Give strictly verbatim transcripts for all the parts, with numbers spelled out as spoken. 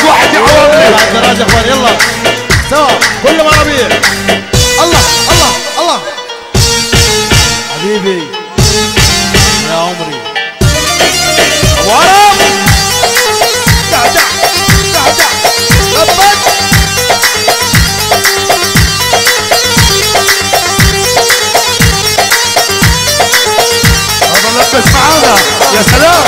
واحد واحد يا حبايبنا. يلا عبد الراجع اخوان يلا سوا كل ما ربيع. الله الله الله حبيبي يا عمري ابو عرب دع دع دع دع لبك هذا لبس معانا يا سلام.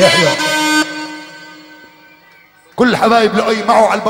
يحيى كل حبايب لؤي معه على البوابة.